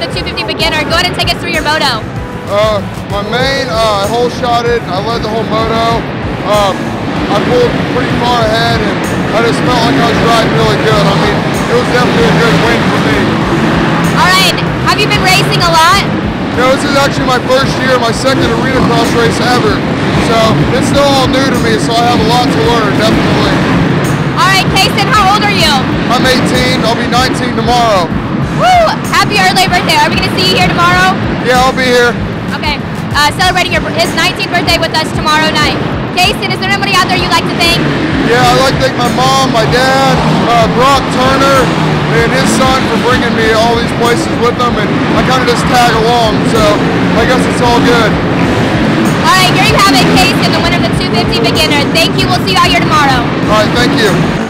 the 250 beginner. Go ahead and take us through your moto. My main, I hole shot it. I led the whole moto. I pulled pretty far ahead, and I just felt like I was riding really good. I mean, it was definitely a good win for me. All right. Have you been racing a lot? No, this is actually my first year, my second arena cross race ever. So it's still all new to me, so I have a lot to learn, definitely. All right, Cason, how old are you? I'm 18. I'll be 19 tomorrow. Woo! Happy early birthday. Are we going to see you here tomorrow? Yeah, I'll be here. Okay. Celebrating his 19th birthday with us tomorrow night. Cason, is there anybody out there you'd like to thank? Yeah, I'd like to thank my mom, my dad, Brock Turner, and his son for bringing me all these places with them, and I kind of just tag along, so I guess it's all good. All right, here you have it, Cason, the winner of the 250 beginner. Thank you. We'll see you out here tomorrow. All right, thank you.